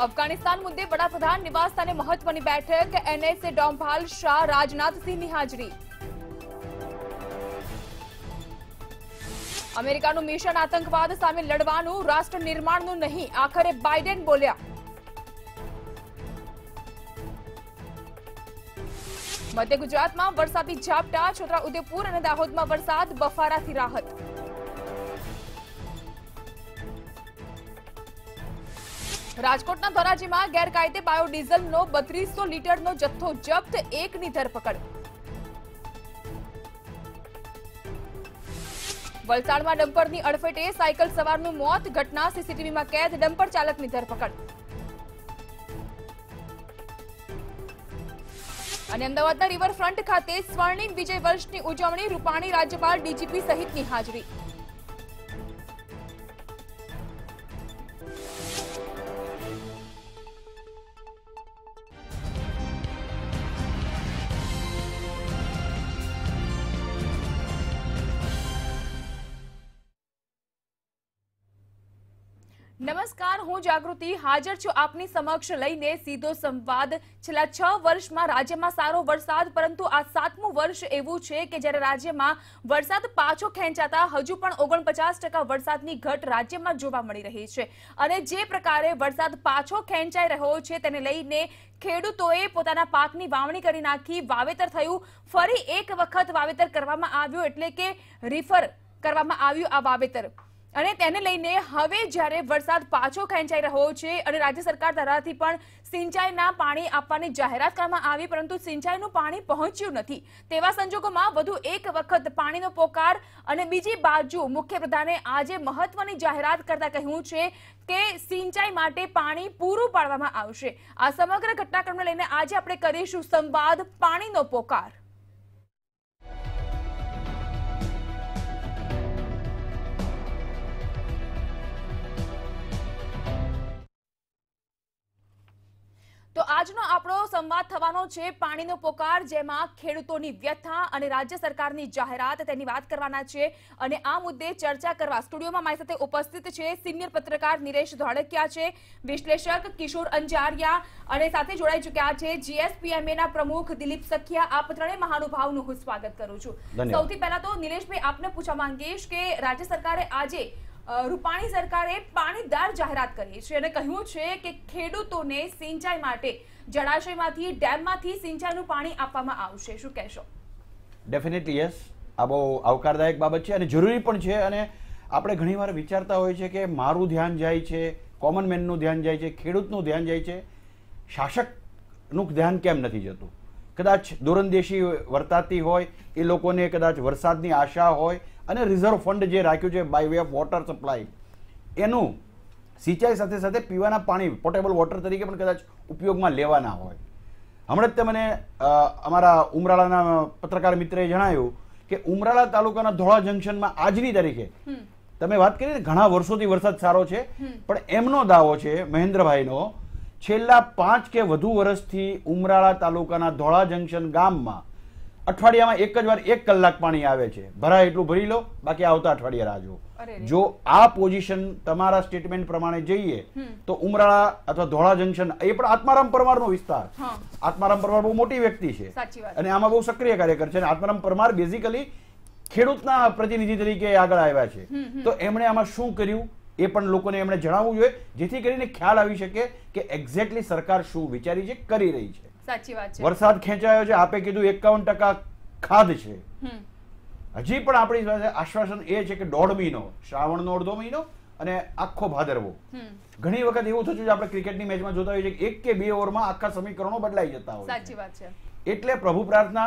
अफगानिस्तान मुद्दे वडाप्रधान निवास स्थाने महत्वनी बैठक। एनएसए डोमभाल शाह राजनाथ सिंहनी हाजरी। अमेरिकानुं मिशन आतंकवाद सामे लड़वानुं राष्ट्र निर्माणनुं नहीं, आखरे बाइडेन बोल्या। मध्य गुजरात में वरसादी झापटा, छोटाउदेपुर और दाहोद में वरसाद, बफारा थी राहत। राजकोटना धोराजी में गैरकायदे बायोडीजल नो 3200 लीटर नो जत्थो जप्त, एक नी धरपकड़। वलसाड़ में डम्पर नी अड़फेटे साइकिल सवारनुं मौत, घटना सीसीटीवी में कैद, डम्पर चालक नी धरपकड़। अमदावादना रिवरफ्रंट खाते स्वर्णिम विजय वर्ष की उजवणी, रूपाणी राज्यपाल डीजीपी सहित की हाजरी। नमस्कार, हूँ जागृति हाजर छू आपनी समक्ष लईने सीधो संवाद। छेल्ला 6 वर्ष में राज्य में सारो वरसाद, परंतु आ 7मुं वर्ष एवुं छे के ज्यारे राज्य में वरसाद पाछो खेंचाता हजू पण 49% वरसादनी घट राज्य में जोवा मळी रही छे। अने जे प्रकारे वरसाद पाछो खेंचाई रह्यो छे तेने लईने ખેડૂતોએ પોતાના પાકની વાવણી કરી નાખી, વાવેતર થયું, ફરી એક વખત વાવેતર કરવામાં આવ્યું એટલે કે રીફર કરવામાં આવ્યું આ વાવેતર। हवे ज्यारे वरसाद पाछो खेंचाई रह्यो छे अने राज्य सरकार द्वाराथी पण सिंचाईना पाणी आपवानी जाहेरात करवामां आवी, परंतु सिंचाईनुं पाणी पहोंच्युं नथी। तेवा संजोगोमां वधु एक वखत पाणीनो पोकार। अने बीजी बाजु मुख्यमंत्रीए आजे महत्वनी जाहेरात करता कह्युं छे के सिंचाई माटे पाणी पूरुं पाडवामां आवशे। आ समग्र घटनाक्रमने लईने आजे आपणे करीशुं संवाद पाणीनो पोकार। तो आजनो आपणो संवाद थवानो छे पाणीनो पोकार, जेमां खेडूतोनी व्यथा अने राज्य सरकारनी जाहेरात तेनी वात करवाना छे। अने आ मुद्दे चर्चा करवा स्टूडियोमां मारी साथे उपस्थित छे सीनियर पत्रकार निरेश धोळकिया छे, विश्लेषक किशोर अंजारिया अने साथे जोडाई चुक्या छे जीएसपीएमएना प्रमुख दिलीप सखिया। आप त्रणेय महानुभावनुं हुं स्वागत करूं छुं। सौथी पहेला तो निलेशभाई आपने पूछवा मांगीश के राज्य सरकारे आजे रूपाणी सरकारे पाणीदार जाहेरात करी छे अने कह्युं छे के खेडूतोने सिंचाई माटे जळाशयमांथी डेममांथी सिंचाईनुं पाणी आपवामां आवशे। शुं कहेशो? डेफिनेटली यस, आ बहु आवकारदायक बाबत छे अने जरूरी पण छे। अने आपणे घणीवार विचारता होय छे के मारुं ध्यान जाय छे, कॉमन मेननुं ध्यान जाय छे, खेडूतनुं ध्यान जाय छे, शासकनुं ध्यान केम नथी जतुं? कदाच दूरंदेशी वर्ताती होय, ए लोकोने कदाच वरसादनी आशा होय अने रिजर्व फंड जे राख्युं छे by way of water supply एनुं सिंचाई साथे साथे पीवाना पाणी पोर्टेबल वॉटर तरीके पण कदाच उपयोगमां लेवाना होय। हमणे ते मने अमारा उमराळाना पत्रकार मित्रे जणाव्युं के उमराळा तालुकाना धोळा जंक्शनमां आजनी तारीखे तमे वात करीने घणा वर्षोथी वरसाद सारो छे, पण एमनो दावो छे महेन्द्रभाईनो छेल्ला 5 કે વધુ વર્ષથી उमराळा तालुकाना धोळा जंक्शन गाममां अठवाडियामां एक ज वार 1 કલાક पाणी आवे छे। भराय એટલું ભરી લો, બાકી આવતા અઠવાડિયા રાહ જો। જો આ પોઝિશન તમારા સ્ટેટમેન્ટ પ્રમાણે જોઈએ તો ઉમરાળા અથવા ધોળા જંક્શન એ પણ આત્મારામ પરમારનો વિસ્તાર। આત્મારામ પરમાર બહુ મોટી વ્યક્તિ છે અને આમાં બહુ સક્રિય કાર્યકર છે અને આત્મારામ પરમાર બેઝિકલી ખેડૂતના પ્રતિનિધિ તરીકે આગળ આવ્યા છે। તો એમણે આમાં શું કર્યું એ પણ લોકોને એમણે જણાવવું જોઈએ જેથી કરીને ખ્યાલ આવી શકે કે એક્ઝેક્ટલી સરકાર શું વિચારી છે, કરી રહી છે। સાચી વાત છે, વરસાદ ખેંચાયો છે, આપે કીધું 51% ખાધ છે, હજી પણ આપણી પાસે આશ્વાસન એ છે કે 1.5 મહિનો, શ્રાવણનો 1.5 મહિનો અને આખો ભાદરવો। ઘણી વખત એવું થતું છે આપણે ક્રિકેટની મેચમાં જોતા હોઈએ કે 1 કે 2 ઓવરમાં આખા સમીકરણો બદલાઈ જતા હોય। સાચી વાત છે। એટલે પ્રભુ પ્રાર્થના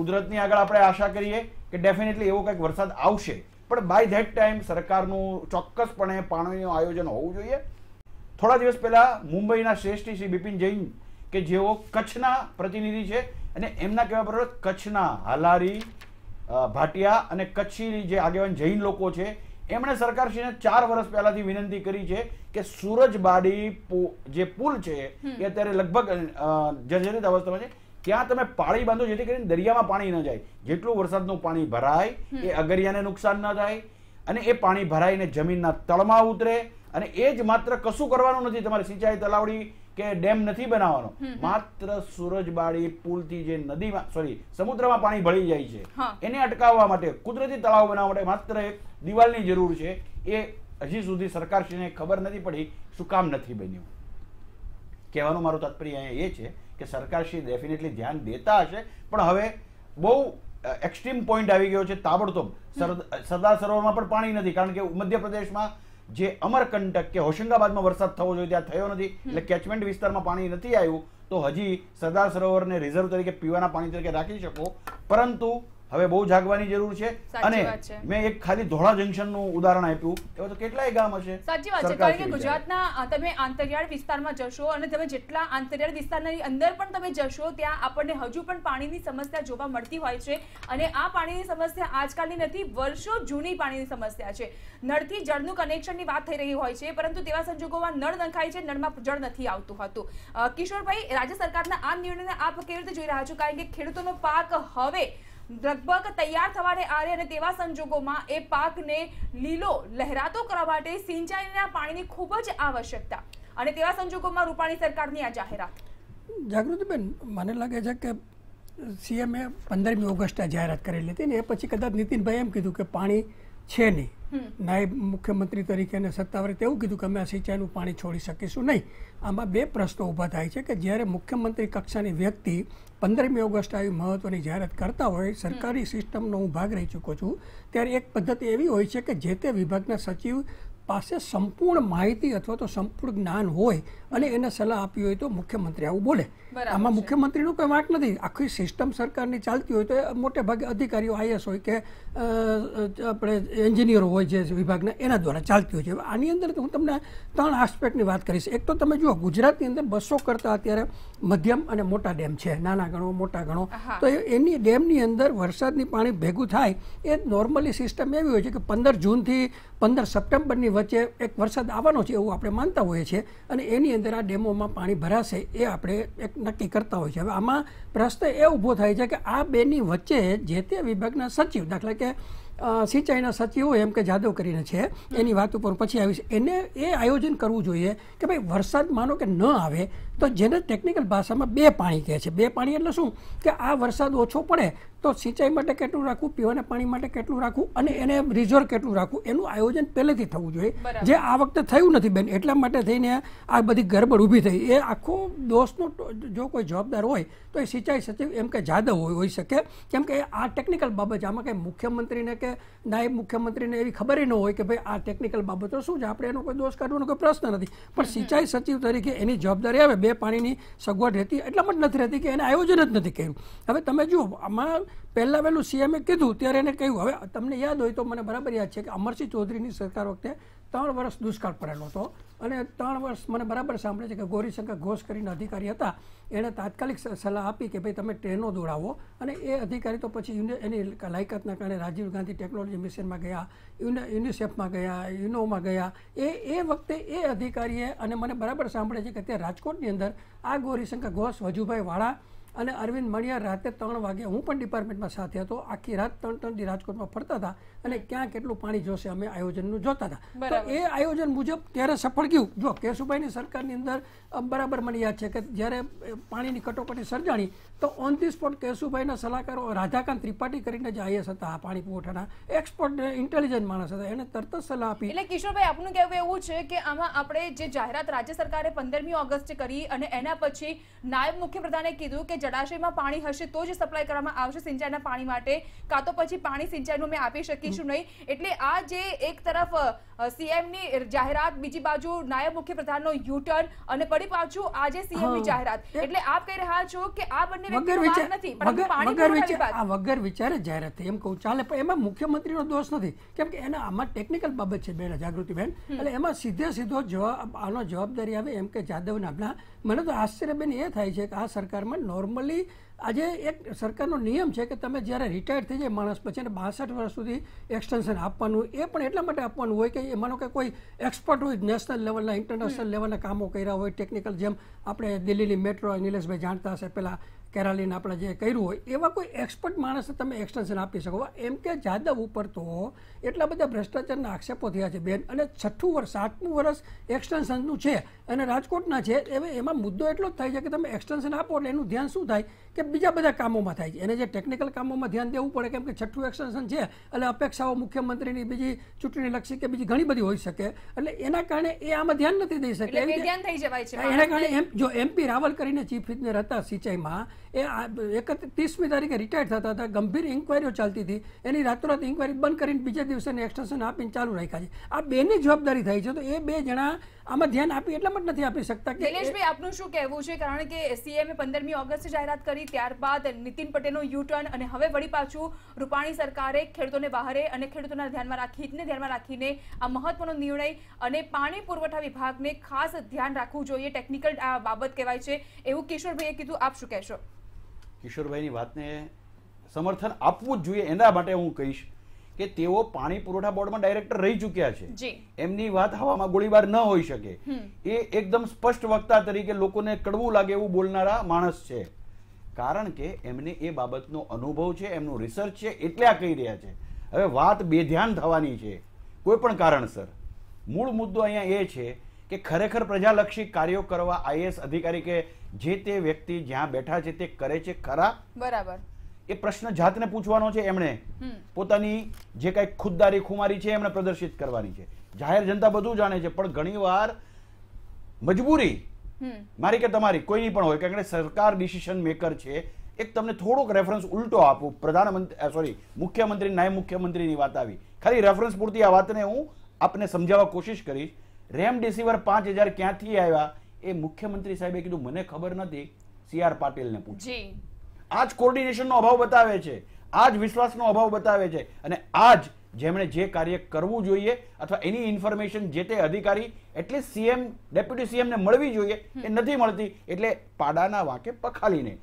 કુદરતની આગળ આપણે આશા કરીએ કે ડેફિનેટલી એવો કંઈક વરસાદ આવશે, પણ બાય ધેટ ટાઈમ સરકારનું ચોક્કસપણે પાણીનું આયોજન હોવું જોઈએ। થોડા દિવસ પહેલા મુંબઈના શ્રેષ્ઠ શ્રી બિપિન જૈન के जेओ कच्छना प्रतिनिधि छे अने एमना कहेवा पर कच्छना हालारी भाटिया अने कच्छी जे आगेवान जैन लोको छे एमणे सरकारश्रीने 4 वर्ष पहेलाथी विनंती करी छे के सूरजबाड़ी जे पुल छे ए अत्यारे लगभग जर्जरित अवस्थामां छे, त्यां तमे पाळी बांधो जेथी करीने दरियामां पाणी न जाय, जेटलुं वरसादनुं पाणी भराय ए अगरियाने नुकसान न थाय अने ए पाणी भराईने जमीनना तळमां उतरे खबर नहीं पड़ी शुं काम नहीं बन्युं। कहेवानुं मारुं तात्पर्य के सरकारश्री डेफिनेटली ध्यान देता हशे पण हवे बहु एक्स्ट्रीम पॉइंट आई गयो छे। ताबड़तोब सरदार सरोवर में पण पाणी नथी कारण के मध्य प्रदेश में जे अमरकंटक के होशंगाबाद में वरसाद थवो जोईए त्यां थयो नथी એટલે કેચમેન્ટ વિસ્તારમાં પાણી નથી આવ્યું तो हजी सरदार सरोवर ने रिजर्व तरीके पीवाना पानी तरीके राखी शको। परंतु हवे बहु जागवानी जरूर छे अने मैं एक खाली धोळा जंक्शन नुं उदाहरण आप्युं एवा तो केटलाय गाम हशे। साची વાત છે કારણ કે ગુજરાતના તમે આંતરિયાળ વિસ્તારમાં જશો અને તમે જેટલા આંતરિયાળ વિસ્તારની અંદર પણ તમે જશો ત્યાં આપણને હજુ પણ પાણીની સમસ્યા જોવા મળતી હોય છે અને આ પાણીની સમસ્યા આજકાલની નથી વર્ષો જૂની પાણીની સમસ્યા છે। નળથી જળનું કનેક્શનની વાત થઈ રહી હોય છે પરંતુ તેવા સંજોગોમાં નળ નંખાય છે નળમાં જળ નથી આવતું હતું। કિશોરભાઈ राज्य सरकारના આ નિર્ણયને આપ કેવી રીતે જોઈ રહ્યા છો કારણ કે ખેડૂતોનો પાક હવે लगभग तैयार थवाने आ रहे तेवा संजोगोमां ए पाकने लीलो लहरातो करवा माटे सिंचाईना पाणीनी खूब ज आवश्यकता अने तेवा संजोगोमां रूपाणी सरकारनी आ जाहेरात। जागृतिबेन मने लागे छे के सीएमए 15 ऑगस्टे जाहेरात करेली हती ने पछी कदाच नितिनभाई एम कीधुं के पाणी छे नहीं, नायब मुख्यमंत्री तरीके सत्तावारे तेवुं कीधुं के अमे आ सिंचाईनुं पाणी छोड़ी शकीशुं नहीं। आमां बे प्रश्नो ऊभा थाय छे के ज्यारे मुख्यमंत्री कक्षानी व्यक्ति 15 ऑगस्ट आई महत्वनी जाहरात करता होय सरकारी सिस्टमनो हूँ भाग रही चूको छूँ त्यारे एक पद्धति एवी होय छे के जे ते विभागना सचिव पास संपूर्ण माहिती अथवा तो संपूर्ण ज्ञान होय अने एने सलाह आपी होय तो मुख्यमंत्री आवुं बोले। आमां मुख्यमंत्रीनो कोई वांक नथी, आखी सिस्टम सरकारनी चालती होय तो मोटे भागे अधिकारीओ आईएस होय के आपणे एंजिनियर होय जे विभागना एना द्वारा चालती होय छे। आनी अंदर तो हूँ तमने 3 आस्पेक्टनी बात करीश। एक तो तमे जुओ गुजरातनी अंदर 200 करता अत्यारे मध्यम अने मोटा डेम छे, नाना गणो मोटा गणो, तो एनी डेमनी अंदर वरसादनी पाणी भेगुं थाय ए नॉर्मली सिस्टम एवी होय छे के 15 जूनथी 15 सप्टेम्बरनी वच्चे एक वरसाद आववानो छे एवुं आपणे मानता होय छे अने एनी अंदर आ डेमोमां पाणी भराशे ए आपणे एक नक्की करता होय छे। हवे आमां प्रश्न ए ऊभो थाय छे के आ बेनी वच्चे जे ते विभागना सचिव दाखला के सिंचाईना सचिव एम के जादव करीने छे एनी वात उपर पछी आवीश एने ए आयोजन करवुं जोईए के भाई वरसाद मानो के न आवे तो जेने टेक्निकल भाषामां बे पाणी कहे छे। बे पाणी एटले शुं के आ वरसाद ओछो पड़े तो सिंचाई माटे केटलुं राखवुं, पीवाना पाणी माटे केटलुं राखवुं अने एने रिजर्व केटलुं राखवुं एनुं आयोजन पहेलेथी थवुं જોઈએ જે આ વખતે થયું નથી બેન। એટલા માટે થઈને આ બધી ગરબડ ઊભી થઈ એ આખો દોષનો જો કોઈ જવાબદાર હોય તો એ સિંચાઈ સચિવ એમ કે જાદવ હોઈ શકે કેમ કે આ ટેકનિકલ બાબત આમાં કે મુખ્યમંત્રીને કે નાયબ મુખ્યમંત્રીને એવી ખબર ન હોય કે ભાઈ આ ટેકનિકલ બાબતો શું છે, આપણે એનો કોઈ દોષ કાઢવાનો કોઈ પ્રશ્ન નથી પણ સિંચાઈ સચિવ તરીકે એની જવાબદારી આવે। બે પાણીની સગવડ રહેતી એટલા માટે નથી રહેતી કે એને આયોજન જ નથી કર્યું। હવે તમે જુઓ આમાં પહેલાં વહેલું સીએમએ કીધું ત્યારે એને કહ્યું, હવે તમને યાદ હોય તો મને બરાબર યાદ છે કે અમરસિંહ ચૌધરીની સરકાર વખતે 3 વર્ષ દુષ્કાળ પડેલો હતો અને 3 વર્ષ મને બરાબર સાંભળે છે કે ગૌરીશંકર ઘોષ કરીને અધિકારી હતા એણે તાત્કાલિક સલાહ આપી કે ભાઈ તમે ટ્રેનો દોડાવો અને એ અધિકારી તો પછી એની લાયકાતના કારણે રાજીવ ગાંધી ટેકનોલોજી મિશનમાં ગયા, યુનિસેફમાં ગયા, યુનોમાં ગયા। એ વખતે એ અધિકારીએ અને મને બરાબર સાંભળે છે કે તે રાજકોટની અંદર આ ગૌરીશંકર ઘોષ, વજુભાઈ વાળા અને અરવિંદ મણિયાર રાતે 3 વાગે હું પણ ડિપાર્ટમેન્ટમાં સાથે હતો આખી રાત 3-3 દી રાજકોટમાં ફરતા હતા અને ક્યાં કેટલું પાણી જોશે અમે આયોજનનું જોતા હતા તો એ આયોજન મુજબ ત્યારે સફળ ગયું। જો કેશુભાઈની સરકારની અંદર બરાબર મને યાદ છે કે જ્યારે પાણીની કટોકટી સર્જાણી તો ઓન ધી સ્પોટ કેશુભાઈના સલાહકારો રાધાકાંત ત્રિપાઠી કરીને જે આઈએસ હતા પાણી પુરવઠાના એક્સપર્ટ ઇન્ટેલિજન્ટ માણસ હતા એને તરત જ સલાહ આપી। એટલે કિશોરભાઈ આપનું કહેવું એવું છે કે આમાં આપણે જે જાહેરાત રાજ્ય સરકારે 15મી ઓગસ્ટે કરી અને એના પછી નાયબ મુખ્યપ્રધાને કીધું કે जलाशय में पानी हशे तो ज सप्लाय करवामां आवशे सिंचाईना पाणी माटे का तो पछी पाणी सिंचाईनो में आपी शकीशुं नहीं। एटले आ जे एक तरफ सीएमनी जाहेरात, बीजी बाजू नायब मुख्यप्रधाननो यूटर्न अने पड़ी पाछू आज सीएमनी जाहेरात एटले आप कही रह्या छो के आ बन्ने वगर विचार नथी पण पाणी वगर विचारे जाहेरात एम कहूं चाले पण एमां मुख्यमंत्रीनो दोष नथी केम के एना आमां टेक्निकल बाबत छे बेन जागृतिबेन એટલે એમાં સીધે સીધો જવાબ આનો જવાબદારી આવે એમ કે જાદવના આપણા મને તો આશ્ચર્ય બેન એ થાય છે કે આ સરકારમાં નોર્મલી આજે એક સરકારનો નિયમ છે કે તમે જ્યારે રિટાયર થઈ જાય માણસ પછી એને 62 વર્ષ સુધી એક્સટેન્શન આપવાનું, એ પણ એટલા માટે આપવાનું હોય કે એ માનો કે કોઈ એક્સપર્ટ હોય, નેશનલ લેવલના ઇન્ટરનેશનલ લેવલના કામો કર્યા હોય ટેકનિકલ, જેમ આપણે દિલ્હીની મેટ્રો નિલેશભાઈ જાણતા હશે, પહેલાં केरालीने आपणे जे कर्युं होय एवा कोई एक्सपर्ट माणसने तमे एक्सटेंशन आपी शको एम के जाधव उपर तो एटला बधा भ्रष्टाचारना आक्षेपो थया छे बेन अने 6ठ्ठुं वर्ष 7मुं वर्ष एक्सटेंशननुं छे अने राजकोटना छे एवे एमां मुद्दो एटलो ज थाय छे के तमे एक्सटेंशन आपो એટલે એનું ધ્યાન શું થાય કે બીજા બધા કામોમાં થાય છે, એને જે ટેકનિકલ કામોમાં ધ્યાન દેવું પડે કેમ કે છઠ્ઠું એક્સટેન્શન છે એટલે અપેક્ષાઓ મુખ્યમંત્રીની બીજી ચૂંટણી લક્ષી કે બીજી ઘણી બધી હોઈ શકે એટલે એના કારણે એ આમાં ધ્યાન નથી દઈ શકે એટલે ધ્યાન થઈ જવાય છે એના કારણે જો એમપી રાવલ કરીને ચીફ ઇજનેર હતા સિંચાઈમાં એ 31મી તારીખે રિટાયર થતા હતા, ગંભીર ઇન્ક્વાયરીઓ ચાલતી હતી એની રાતોરાત ઇન્ક્વાયરી બંધ કરીને બીજા દિવસેની એક્સટેન્શન આપીને ચાલુ રાખ્યા છે, આ બેની જવાબદારી થઈ છે તો એ બે જણા આમાં ધ્યાન આપી એટલા માટે નથી આપી શકતા કે નિલેશભાઈ આપનું શું કહેવું છે કારણ કે સીએમ 15મી ઓગસ્ટે જાહેરાત કરી ત્યારબાદ નીતિન પટેલનો યુ ટર્ન અને હવે વળી પાછું રૂપાણી સરકારે ખેડૂતોને બહારે અને ખેડૂતોના ધ્યાનમાં રાખીને આ મહત્વનો નિર્ણય અને પાણી પુરવઠા વિભાગને ખાસ ધ્યાન રાખવું જોઈએ, ટેકનિકલ આ બાબત કહેવાય છે એવું કિશોરભાઈએ કીધું, આપ શું કહેશો? કિશોરભાઈની વાતને સમર્થન આપવું જ જોઈએ, એના માટે હું કહીશ કે તેઓ પાણી પુરવઠા બોર્ડમાં ડાયરેક્ટર રહી ચૂક્યા છે, એમની વાત હવામાં ગોળીબાર ન હોઈ શકે, એ એકદમ સ્પષ્ટ વક્તા તરીકે લોકોને કડવું લાગે એવું બોલનારા માણસ છે કારણ કે એમને એ બાબતનો અનુભવ છે, એમનું રિસર્ચ છે એટલે આ કહી રહ્યા છે. હવે વાત બેધ્યાન થવાની છે કોઈ પણ કારણસર, મૂળ મુદ્દો અહીંયા એ છે કે ખરેખર પ્રજાલક્ષી કાર્યો કરવા આઈએએસ અધિકારી કે જે તે વ્યક્તિ જ્યાં બેઠા છે તે કરે છે ખરા? બરાબર, એ પ્રશ્ન જાતને પૂછવાનો છે, એમણે પોતાની જે કઈ ખુદદારી ખુમારી છે એમણે પ્રદર્શિત કરવાની છે, જાહેર જનતા બધું જાણે છે પણ ઘણીવાર મજબૂરી મારી કે તમારી કોઈની પણ હોય કારણ કે સરકાર ડિસિઝન મેકર છે. એક તમને થોડોક રેફરન્સ ઉલટો આપું, પ્રધાનમંત્રી સોરી મુખ્યમંત્રી નાયબ મુખ્યમંત્રીની વાત આવી, ખાલી રેફરન્સ પૂરતી આ વાતને હું આપને સમજાવવા કોશિશ કરીશ. રેમડેસિવિર 5000 ક્યાંથી આવ્યા એ મુખ્યમંત્રી સાહેબે કીધું મને ખબર નથી, સી આર પાટીલને પૂછ્યું. आज कोर्डिनेशन अभाव बतावे छे, आज विश्वास अभाव बतावे छे अने आज जेमणे जे कार्य करवू जोईए अथवा एनी इन्फॉर्मेशन जे ते अधिकारी एटले सीएम डेप्यूटी सीएम ने मळवी जोईए ए नथी मळती एटले पाडाना वाके पखालीने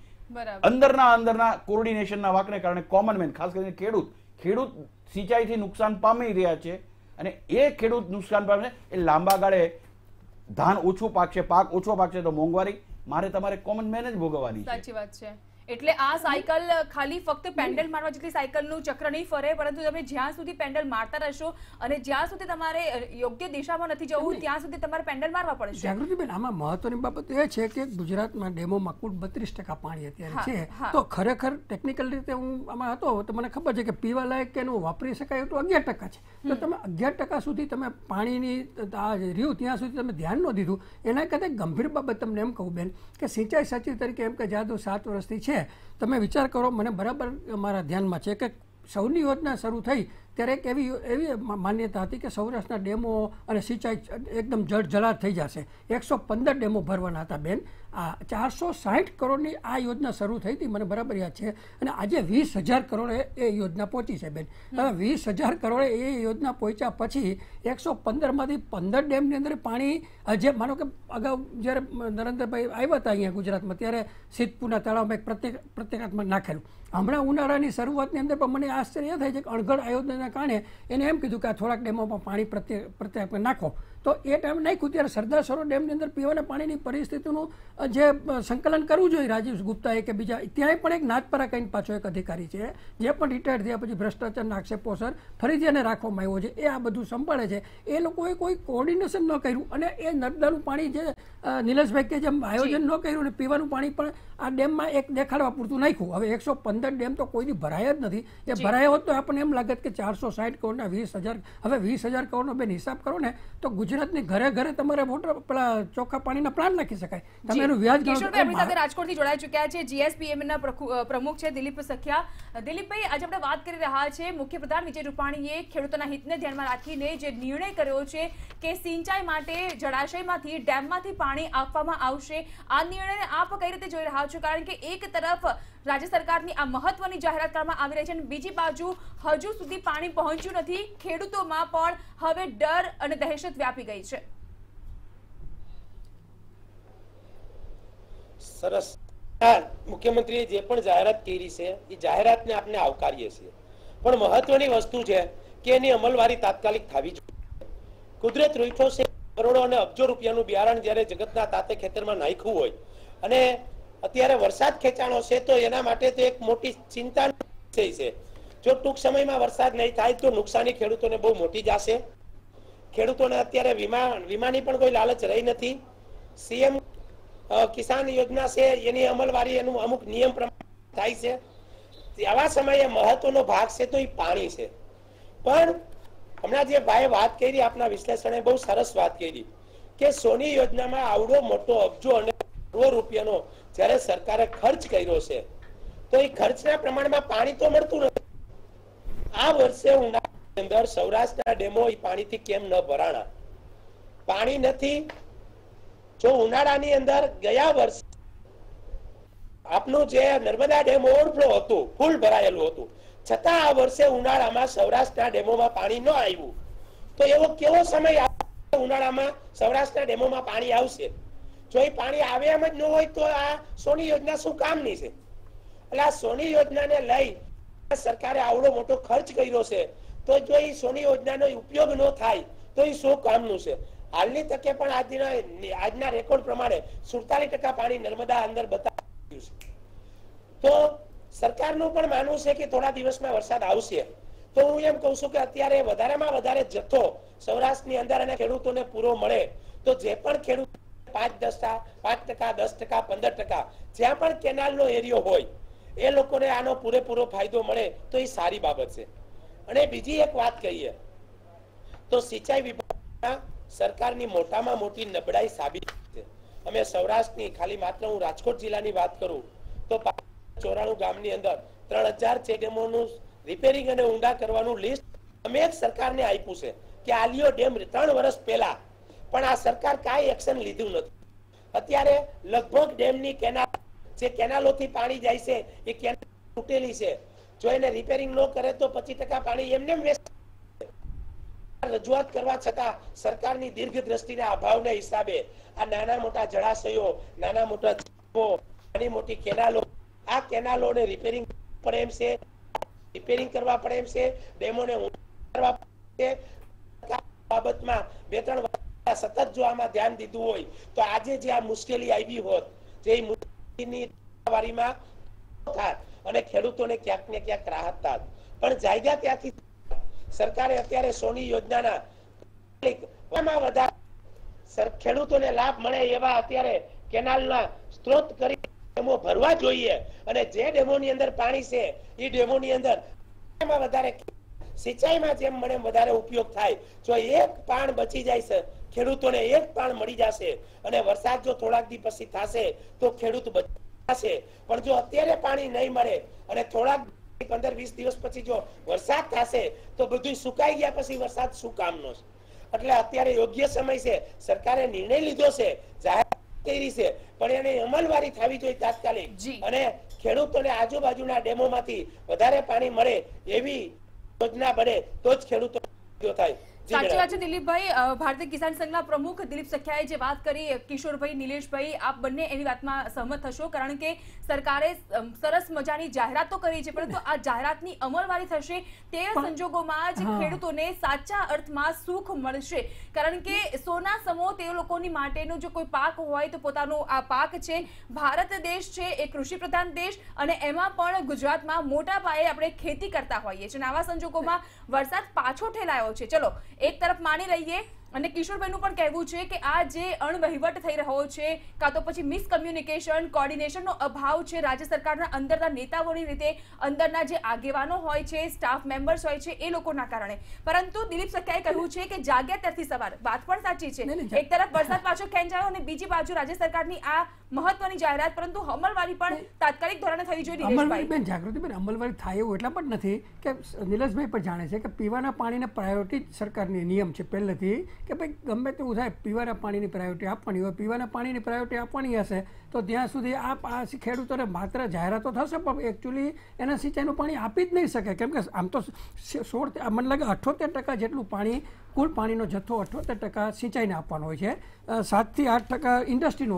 अंदरना अंदरना कोर्डिनेशनना वाकने कारणे कॉमन मेन खास करीने खेडूत सिंचाईथी नुकसान पामी रह्या छे अने ए खेडूत नुकसान पामे ए लांबा गाळे धान ओछो पाकशे, पाक ओछो पाकशे तो मोंघवारी मारे तमारे कॉमन मेन ज भोगववानी छे। साची वात छे, એટલે આ સાયકલ ખાલી ફક્ત પેન્ડલ મારવા જેટલી સાયકલનું ચક્ર નહીં ફરે પરંતુ તમે જ્યાં સુધી પેન્ડલ મારતા રહેશો અને જ્યાં સુધી તમારે યોગ્ય દિશામાં નથી જવું ત્યાં સુધી તમારે પેન્ડલ મારવા પડે છે. જાગૃતિબેન, આમાં મહત્વની બાબત એ છે કે ગુજરાતમાં ડેમોમાં કુલ 32% પાણી અત્યારે છે તો ખરેખર ટેકનિકલ રીતે હું આમાં હતો તો મને ખબર છે કે પીવા લાયક કે એનું વાપરી શકાય એટલું 11% છે તો તમે 11% સુધી તમે પાણીની રહ્યું ત્યાં સુધી તમે ધ્યાન ન દીધું એના કરતાં ગંભીર બાબત તમને એમ કહું બેન કે સિંચાઈ સચિવ તરીકે એમ કે જાદવ 7 વર્ષથી છે, તમે વિચાર કરો મને બરાબર મારા ધ્યાનમાં છે કે સૌની યોજના શરૂ થઈ ત્યારે એક એવી માન્યતા હતી કે સૌરાષ્ટ્રના ડેમો અને સિંચાઈ એકદમ જળજલાટ થઈ જશે, 115 ડેમો ભરવાના હતા બેન, આ 460 કરોડની આ યોજના શરૂ થઈ હતી મને બરાબર યાદ છે અને આજે 20,000 કરોડે એ યોજના પહોંચી છે બેન. હવે 20,000 કરોડે એ યોજના પહોંચ્યા પછી 115માંથી 15 ડેમની અંદર પાણી આજે માનો કે અગાઉ જ્યારે નરેન્દ્રભાઈ આવ્યા હતા અહીંયા ગુજરાતમાં ત્યારે સિદ્ધપુરના તળાવમાં એક પ્રત્યેકાત્મક નાખેલું, હમણાં ઉનાળાની શરૂઆતની અંદર પણ મને આશ્ચર્ય થાય છે કે અણઘડ આયોજનના કારણે એને એમ કીધું કે આ થોડાક ડેમોમાં પાણી પ્રત્યે નાખો તો એ ટાઈમ નાખ્યું ત્યારે સરદાર સરોવર ડેમની અંદર પીવાના પાણીની પરિસ્થિતિનું જે સંકલન કરવું જોઈએ રાજીવ ગુપ્તાએ કે બીજા ત્યાંય પણ એક નાથપરા કહીને પાછો એક અધિકારી છે જે પણ રિટાયર થયા પછી ભ્રષ્ટાચારના આક્ષેપોસર ફરીથી એને રાખવામાં આવ્યો છે, એ આ બધું સંભાળે છે, એ લોકોએ કોઈ કોર્ડિનેશન ન કર્યું અને એ નર્મદાનું પાણી જે નિલેશભાઈ કે જેમ આયોજન ન કર્યું અને પીવાનું પાણી પણ આ ડેમમાં એક દેખાડવા પૂરતું નાખ્યું. હવે 115 ડેમ તો કોઈની ભરાયા જ નથી, એ ભરાયા હોત તો આપણને એમ લાગત કે 460 કરોડના 20,000, હવે 20,000 કરોડનો બેન હિસાબ કરો ને તો ગુજરાતની ઘરે ઘરે તમારે વોટર પેલા ચોખ્ખા પાણીના પ્લાન નાખી શકાય, તમે એનું વ્યાજ ગણો. આપણી સાથે રાજકોટથી જોડાઈ ચૂક્યા છે જીએસપીએમના પ્રમુખ છે દિલીપ સખિયા. દિલીપભાઈ, આજે આપણે વાત કરી રહ્યા છે મુખ્યપ્રધાન વિજય રૂપાણીએ ખેડૂતોના હિતને ધ્યાનમાં રાખીને જે નિર્ણય કર્યો છે કે સિંચાઈ માટે જળાશયમાંથી ડેમમાંથી પાણી આપવામાં આવશે, આ નિર્ણયને આપ કઈ રીતે જોઈ રહ્યા છો કારણ કે એક તરફ રાજ્ય સરકારની આ મહત્વની જાહેરાત કરવામાં આવી રહી છે અને બીજી બાજુ હજુ સુધી પાણી પહોંચ્યું નથી, ખેડૂતોમાં પણ હવે ડર અને દહેશત વ્યાપી ગઈ છે. સરસ, મુખ્યમંત્રીએ જે પણ જાહેરાત કરી છે એ જાહેરાતને આપણે આવકારીએ છીએ પણ મહત્વની વસ્તુ છે કે એની અમલવારી તાત્કાલિક થવી જોઈએ. કુદરત રૂઠો છે, કરોડો અને અબજો રૂપિયાનું બિયારણ જ્યારે જગતના તાતે ખેતરમાં નાખ્યું હોય અને अत्यारे वरसाद खेचाणो छे तो एना माटे तो एक मोटी चिंता विषय छे। जो टूंक समय में वरसाद नहीं थाय तो नुकसानी खेडूतोने बहुत मोटी जाशे। खेडूतोने अत्यारे वीमानी पण कोई लालच रही नथी। सीएम किसान योजना छे एनी अमलवारी एनु अमुक नियम प्रमाणे थाय छे। आवा समये महत्वनो भाग छे तो ई पाणी छे। पण हमणा जे भाई बात करी आपना विश्लेषणे बहुत सरस बात करी के सोनी योजना में आवड़ो मोटो अबजो करोड़ रूपियानो जारे सरकारे खर्च कर्यो छे तो ई खर्चना प्रमाणमां पाणी तो मळतुं नथी। आ वर्षे उनाळानी अंदर सौराष्ट्रना डेमो ई पाणीथी केम न भराणा? पाणी नथी जो उनाळानी अंदर गया वर्ष आपनो जे नर्मदा डेम ओवरफ्लो हतो फूल भरायेलुं हतुं छतां आ वर्षे उनाळामां सौराष्ट्रना डेमोमां पाणी न आव्युं तो एवो केवो समय उनाळामां सौराष्ट्रना डेमोमां पाणी आवशे? जो ए पाणी आवे एम ज न होय तो आ सोनी योजना शुं कामनी छे? એટલે આ સોની યોજનાને લઈ સરકારે આવડો મોટો ખર્ચ કર્યો છે તો જો એ સોની યોજનાનો ઉપયોગ ન થાય તો એ શું કામનું છે? હાલની તકે પણ આજના રેકોર્ડ પ્રમાણે 47% પાણી નર્મદા અંદર બતાવ્યું છે તો સરકારનું પણ માનવું છે કે થોડા દિવસમાં વરસાદ આવશે। તો હું એમ કહું છું કે અત્યારે વધારેમાં વધારે જથ્થો સૌરાષ્ટ્રની અંદર અને ખેડૂતોને પૂરો મળે તો જે પણ ખેડૂત 5-10%, 10%, 15% જ્યાં પણ કેનાલનો એરિયો હોય એ લોકોને આનો પૂરેપૂરો ફાયદો મળે તો એ સારી બાબત છે। અને બીજી એક વાત કહીએ તો સિંચાઈ વિભાગમાં સરકારની મોટામાં મોટી નબળાઈ સાબિત છે। અમે સૌરાષ્ટ્રની ખાલી માત્ર હું રાજકોટ જિલ્લાની વાત કરું તો 94 ગામની અંદર 3000 ચેકડેમોનું રિપેરિંગ અને ઊંડા કરવાનું લિસ્ટ અમે એક સરકારને આપ્યું છે કે આલિયો ડેમ 3 વર્ષ પહેલા પણ આ સરકાર કાંઈ એક્શન લીધું નથી। અત્યારે લગભગ ડેમની કેનાલ જે કેનાલોથી પાણી જાય છે એ કેનાલ તૂટેલી છે જો એને રિપેરિંગ ન કરે તો 25% પાણી એમનેમ વેસ્ટ થાય। રજૂઆત કરવા છતાં સરકારની દીર્ઘ દ્રષ્ટિના અભાવને હિસાબે આ નાના મોટા જળાશયો નાના મોટા તળાવો નાની મોટી કેનાલો આ કેનાલોને રિપેરિંગ પડે એમ છે રિપેરિંગ કરવા પડે એમ છે ડેમોને ઉતારવા પડે છે। બાબતમાં 2-3 વર્ષ સતત જો આમાં ધ્યાન દીધું હોય તો આજે જે આ મુશ્કેલી આવી હોત જે ખેડૂતોને ક્યાંક ને ક્યાંક રાહત થાત પણ જાયગા ત્યાંથી સરકારે અત્યારે સોની યોજનાના ખેડૂતોને લાભ મળે એવા અત્યારે કેનાલના સ્ત્રોત કરી ડેમો ભરવા જોઈએ અને જે ડેમોની અંદર પાણી છે એ ડેમોની અંદર વધારે સિંચાઈમાં જેમ મને વધારે ઉપયોગ થાય જો એક પાણ બચી જાય છે ખેડૂતોને એક પાણ મળી જશે અને વરસાદ જો થોડાક દી પછી થશે તો ખેડૂત બચશે પણ જો અત્યારે પાણી નહીં મળે અને થોડાક 15-20 દિવસ પછી જો વરસાદ થશે તો બધું સુકાઈ ગયા પછી વરસાદ શું કામનો છે? એટલે અત્યારે યોગ્ય સમય છે સરકારે નિર્ણય લીધો છે જાહેર કરી છે પણ એને અમલવારી થવી જોઈએ તાત્કાલિક અને ખેડૂતોને આજુબાજુના ડેમોમાંથી વધારે પાણી મળે એવી યોજના બને તો જ ખેડૂતો થાય। સાચી વાત છે દિલીપભાઈ। ભારતીય કિસાન સંઘના પ્રમુખ દિલીપ સખ્યાએ જે વાત કરી કિશોરભાઈ નિલેશભાઈ આપ બંને એની વાતમાં સહમત થશો કારણ કે સરકારે સરસ મજાની જાહેરાત તો કરી છે પરંતુ આ જાહેરાતની અમલવારી થશે તે સંજોગોમાં જ ખેડૂતોને સાચા અર્થમાં સુખ મળશે કારણ કે સોના સમો તે લોકોની માટેનો જો કોઈ પાક હોય તો પોતાનો આ પાક છે ભારત દેશ છે એ કૃષિ પ્રધાન દેશ અને એમાં પણ ગુજરાતમાં મોટા પાયે આપણે ખેતી કરતા હોઈએ છીએ અને આવા સંજોગોમાં વરસાદ પાછો ઠેલાયો છે। ચલો एक तरफ मानी रही है किशोरभाईनु पण कहेवुं छे के आ जे अणवहीवट थई रह्यो छे का तो पछी मिसकम्युनिकेशन कोर्डिनेशननो अभाव छे राज्य सरकारना अंदरना नेताओनी रीते अंदरना जे आगेवानो होय छे स्टाफ मेम्बर्स होय छे ए लोकोना कारणे परंतु दिलीप सख्याए कह्युं छे के जाग्या त्यारथी सवार वात पण साची छे। एक तरफ वरसाद पाछो खेंचायो अने बीजी बाजु राज्य सरकारनी आ महत्वनी जाहेरात परंतु अमलवारी पण तात्कालिक धोरणे थई जोईए। अमलवारी बेन जागृति बेन अमलवारी थाय एवुं એટલા પણ નથી કે નિલેશભાઈ પણ જાણે છે કે પીવાના પાણીને પ્રાયોરિટી સરકારને નિયમ છે પહેલેથી કે ભાઈ ગમે તેવું થાય પીવાના પાણીની પ્રાયોરિટી આપવાની હોય પીવાના પાણીની પ્રાયોરિટી આપવાની હશે તો ત્યાં સુધી આ ખેડૂતોને માત્ર જાહેરાતો થશે પણ એકચ્યુઅલી એના સિંચાઈનું પાણી આપી જ નહીં શકે કેમ કે આમ તો 16 મને લાગે 78% જેટલું પાણી કુલ પાણીનો જથ્થો 78% સિંચાઈને આપવાનો હોય છે 7 થી 8% इंडस्ट्री हो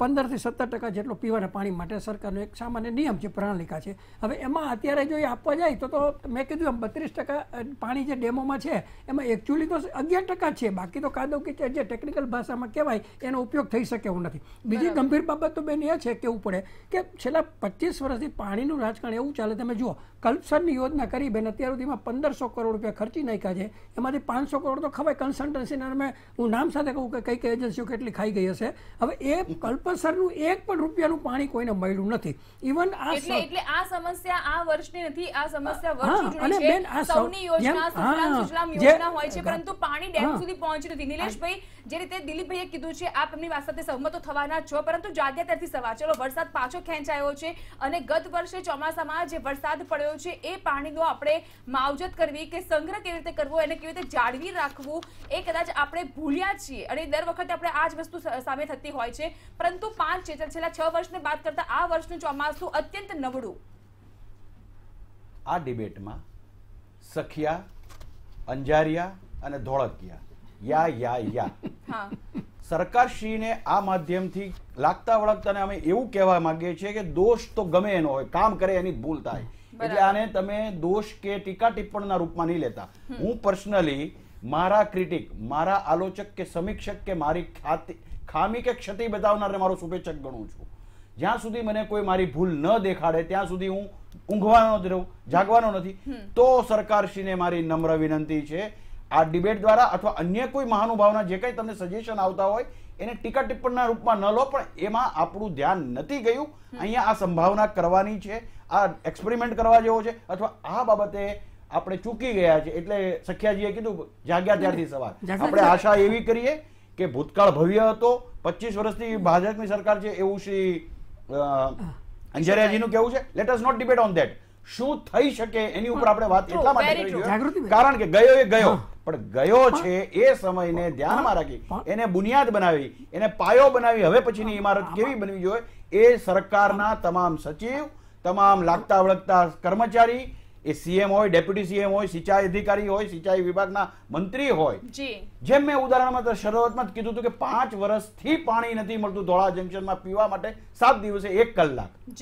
15 થી 17% જેટલો પીવાના પાણી માટે સરકારનો एक सामान्य नियम है, प्रणालिका है। हवे एम अत्यारे जो आप जाए तो मैं कीधुं एम 32% पानी जो डेमो में है एम एक्चुअली तो 11% है, बाकी तो कादव कीचड़ जो टेक्निकल भाषा में कहवाय एनो उपयोग थी सके एवुं नथी। बीजी गंभीर बाबत तो बेन ए छे केवुं पड़े कि छेल्ला 25 वर्षथी पाणीनुं राजकारण एवुं चाले। तमे जुओ कल्पसरनी योजना करी बेन अत्यार सुधीमां 1500 करोड़ रुपया खर्ची नाख्या है, एमांथी 500 करोड़ तो खवाय कन्सल्टन्सीना नामे हूँ नाम साथे कहूँ कि कई कई एजन्सीओ केटली खाई गई हशे। हवे ए कल्पसरनुं एक पण रूपियानुं पाणी कोईने मळ्युं नथी। इवन आ એટલે આ समस्या आ वर्षनी नथी, आ समस्या वर्षो जुड़ी छे। સૌની યોજના સલામ સલામ યોજના હોય છે પરંતુ પાણી ડેમ સુધી પહોંચી નથી। નિલેશભાઈ જે રીતે દિલીપભાઈએ કીધું છે આપ એમની વાત સાથે સહમત થવાના છો, પરંતુ જાગ્યા ત્યારથી સવાલ ચલો વરસાદ પાછો ખેંચાયો છે અને ગત વર્ષે ચોમાસામાં જે વરસાદ પડ્યો છે એ પાણીનો આપણે માવજત કરવી કે સંગ્રહ કેવી રીતે કરવો એને કેવી રીતે જાળવી રાખવું એ કદાચ આપણે ભૂલ્યા છીએ અને દર વખતે આપણે આ જ વસ્તુ સામે થતી હોય છે, પરંતુ 5 છેલ્લા 6 વર્ષની વાત કરતા આ વર્ષનું ચોમાસું અત્યંત નબળું। આ ડિબેટમાં સખિયા અંજારિયા અને ધોળકિયા या या या हाँ। सरकार श्री ने आ माध्यम थी लागता वळगता ने अमे एवुं कहेवा मांगीए छीए के दोष तो गमे एनो होय, काम करे एनी भूल थाय एटले आने तमे दोष के टीका टिप्पणीना रूपमां नहीं लेता। हूँ पर्सनली मारा क्रिटिक, मारा आलोचक के समीक्षक के मारी खामी के क्षति बतावनारने मारो शुभेच्छक गणुं छुं। ज्यां सुधी मने कोई मारी भूल न देखाडे त्यां सुधी हूँ ऊँघवानो ज रहूं, जागवानो नथी। तो सरकार श्री ने मारी नम्र विनंती छे आ डिबेट द्वारा अथवा अन्य कोई महानुभावना जे कई तमने सजेशन आवता होय एने टीका टिप्पणीना रूपमां न लो, पण एमां आपणुं ध्यान नथी गयुं। अहींया आ संभावना करवानी छे, आ एक्सपेरिमेंट करवा जेवो छे अथवा आ बाबते आपणे चूकी गया छे। एटले सखियाजीए कीधुं जाग्या त्यारथी सवाल। आपणे आशा एवी करीए के भूतकाळ भव्य हतो, 25 वर्षथी भाजपनी सरकार छे एवुं श्री अंजारियाजीनुं कहेवुं छे। Let us not debate on that. શું થઈ શકે એની ઉપર આપણે વાત એટલા માટે કરી છે કારણ કે ગયો એ ગયો, પણ ગયો છે એ સમયને ધ્યાનમાં રાખી એને બુનિયાદ બનાવી, એને પાયો બનાવી, હવે પછીની ઇમારત કેવી બનવી જોઈએ એ સરકારના તમામ સચિવ, તમામ લાગતા વળગતા કર્મચારી, એ સીએમ હોય, ડેપ્યુટી સીએમ હોય, સિંચાઈ અધિકારી હોય, સિંચાઈ વિભાગના મંત્રી હોય। જેમ મેં ઉદાહરણમાં શરૂઆતમાં જ કીધું હતું કે 5 વર્ષથી પાણી નથી મળતું ધોળા જંકશનમાં પીવા માટે 7 દિવસે 1 કલાક।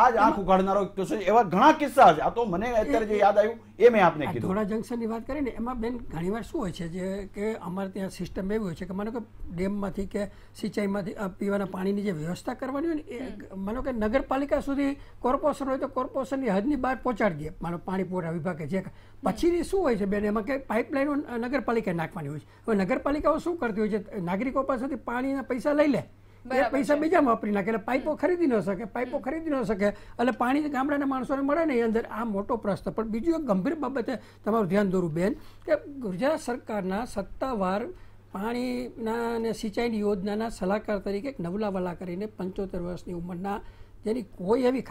आज आंख उघाड़नारो एवा घणा किस्सा है। आ तो मने अत्यारे जे याद आव्युं ए मैं आपने कीधुं। धोड़ा जंक्शन नी वात करीए ने एमां बेन घणी वार शुं होय छे जे के अमारे त्यां सिस्टम एवी होय छे के मानो के डेममांथी के सिंचाईमांथी पीवाना पाणीनी जे व्यवस्था करवानी होय ने मानो के नगरपालिका सुधी कोर्पोरेशन होय तो कोर्पोरेशननी हदनी बहार पहोंचाडी दे, मानो पाणी पुरवठा विभागे जे पछीनी शुं होय छे बेन एमां के पाइपलाइनो नगरपालिकाए नाखवानी होय छे। हवे नगरपालिकाओ शुं करती होय छे नागरिको पासेथी पाणीना पैसा लई ले, पैसा बीजा वापरी नाखे, पाइपो खरीदी न सके, पाइपो खरीदी न सके, एटले पाणी गामडाना माणसोने मळे नहीं। अंदर आ मोटो प्रश्न। पण बीजी एक गंभीर बाबते तमारुं ध्यान दौरूं बेन के गुजरात सरकारना सत्तावार पाणीना ने सिंचाईनी योजनाना सलाहकार तरीके एक नवलावाला करीने 75 वर्षनी उमरना जेनी कोई एवी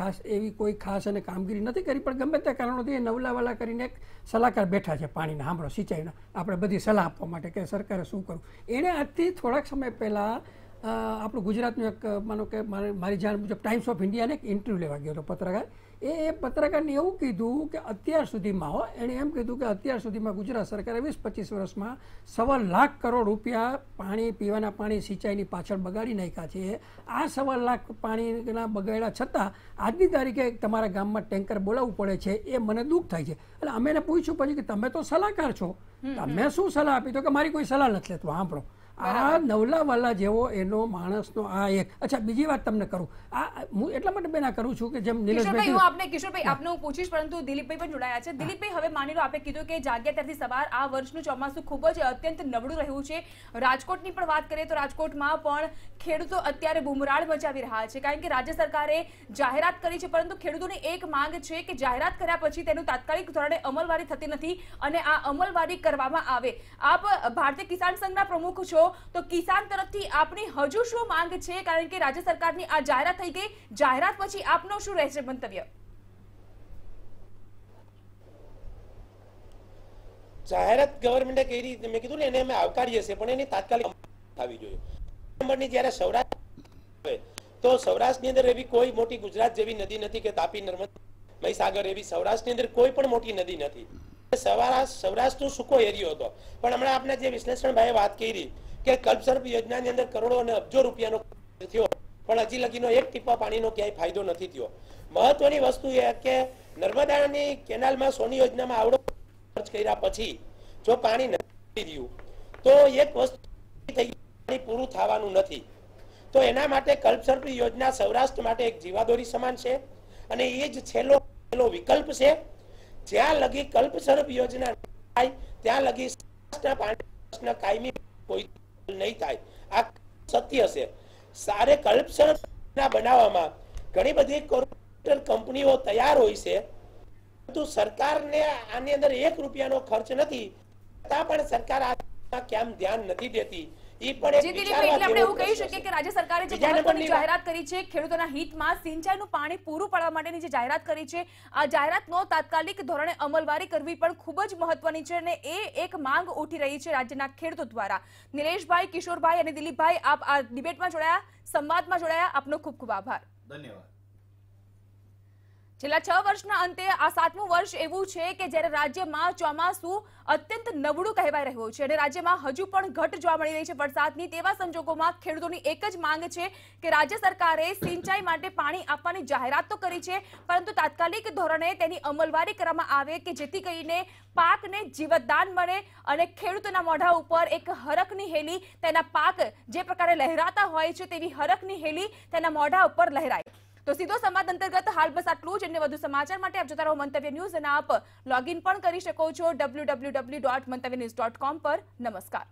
कोई खास अने कामगीरी नथी करी, पण गमे ते कारणोथी नवलावाला करीने एक सलाहकार बैठा छे पाणीना सांभळो सिंचाईना आपणे बधी सलाह आपवा माटे के सरकारे शुं करवुं। एणे आजथी थोड़ाक समय पहेला आप गुजरात एक मानो के मारी जान मुजब टाइम्स ऑफ इंडिया ने एक इंटरव्यू लेवा गयो तो पत्रकार पत्रकार ने एवं कीधु कि अत्यार सुधी में हो एने एम कीधु कि अत्यार सुधी में गुजरात सरकारे 20-25 वर्ष में 1.25 लाख करोड़ रुपया पाणी पीवाना पाणी सिंचाईनी पाछळ बगाड़ी नाख्या छे। आ 1.25 लाख पाणीना बगाड्या छतां आजनी तारीखे तमारा गाममां टेंकर बोलाववुं पड़े छे ए मने दुःख थाय छे। एटले अमे एने पूछ्युं पछी कि तमे तो सलाहकार छो, तमे शुं सलाह आपी? तो के मारी कोई सलाह नथी लेतो। सांभळो आ नवलावाला जेवो एनो माणसनो आ एक। अच्छा बीजी बात तमने करूं आ हूँ एटला माटे बेना करूं छूं के जेम निलेशभाई हूं आपने किशोरभाई आपने हूं पूछीश, परंतु दिलीपभाई पण जोडाया छे। दिलीपभाई हवे मानी लो आपे कीधुं के जाग्या त्यारथी सवार आ वर्षनुं ચોમાસુं खूब ज अत्यंत नबळुं रह्युं छे। राजकोटनी पण वात करीए तो राजकोटमां पण खेडूतो अत्यारे बूमराळ मचावी रह्या छे कारण के राज्य सरकारे जाहेरात करी छे, परंतु खेडूतोनी एक मांग छे के जाहेरात कर्या पछी तेनुं तात्कालिक धोरणे अमलवारी थती नथी अने आ अमलवारी करवामां आवे। आप भारतीय किसान संघना प्रमुख छो तो किसान तरफथी आपनी हजू शुं मांग छे कारण के राज्य सरकारनी आ जाहेरात थई गई, जाहेरात पछी आपनो शुं रहेशे मंतव्य? जाहेरात गवर्नमेंटे करी મે કીધું ને એને અમે આવકારીએ છે પણ એની તાત્કાલિક આવી જોઈએ। નંબરની જ્યારે સૌરાષ્ટ્ર તો સૌરાષ્ટ્રની અંદર એવી કોઈ મોટી ગુજરાત જેવી નદી નથી કે તાપી, નર્મદા, મહીસાગર એવી સૌરાષ્ટ્રની અંદર કોઈ પણ મોટી નદી નથી। સૌરાષ્ટ્રનો સૂકો એરિયો હતો પણ હમણાં આપણે જે વિશ્લેષણ ભાઈએ વાત કરી કે કલ્પસર્પ યોજનાની અંદર કરોડો અને અબજો રૂપિયાનો ખર્ચ થયો પણ હજી લગીનો એક ટીપા પાણીનો ક્યાંય ફાયદો નથી થયો। મહત્વની વસ્તુ એ કે નર્મદાની કેનાલમાં સોની યોજનામાં આવડો ખર્ચ કર્યા પછી જો પાણી નથી રહ્યું તો એક વસ્તુ થઈ ગઈ, પૂરું થવાનું નથી। તો એના માટે કલ્પસર્પ યોજના સૌરાષ્ટ્ર માટે એક જીવાદોરી સમાન છે અને એ જ છેલ્લો વિકલ્પ છે। જ્યાં લગી કલ્પસર્પ યોજના થાય ત્યાં લગી પાણીના કાયમી કોઈ નહીં થાય, આ સત્ય છે। સારે કલ્પસર્પ બનાવવામાં ઘણી બધી કોર્પોરેટ કંપનીઓ તૈયાર હોય છે, પરંતુ સરકારને આની અંદર એક રૂપિયાનો ખર્ચ નથી, છતાં પણ સરકાર આ કેમ ધ્યાન નથી દેતી। નિલેશભાઈ, કિશોરભાઈ અને દિલીપભાઈ, આપ આ ડિબેટમાં જોડાયા, સંવાદમાં જોડાયા, આપનો ખૂબ ખૂબ આભાર, ધન્યવાદ। છેલ્લા 6 વર્ષના અંતે આ 7મું વર્ષ એવું છે કે જ્યારે રાજ્યમાં ચોમાસું અત્યંત નબળું કહેવાય રહ્યું છે અને રાજ્યમાં હજુ પણ ઘટ જોવા મળી રહી છે વરસાદની, તેવા સંજોગોમાં ખેડૂતોની એક જ માંગ છે કે રાજ્ય સરકારે સિંચાઈ માટે પાણી આપવાની જાહેરાત તો કરી છે પરંતુ તાત્કાલિક ધોરણે તેની અમલવારી કરવામાં આવે કે જેથી કરીને પાકને જીવતદાન મળે અને ખેડૂતોના મોઢા ઉપર એક હરકની હેલી, તેના પાક જે પ્રકારે લહેરાતા હોય છે તેવી હરકની હેલી તેના મોઢા ઉપર લહેરાય। तो सीधो संवाद अंतर्गत हाल बस आटलूज। अन्य વધુ સમાચાર માટે આપ જોતા રહો મંતવ્ય ન્યૂઝ અને આપ લોગિન પણ કરી શકો છો www.mantavyanews.com પર। નમસ્કાર।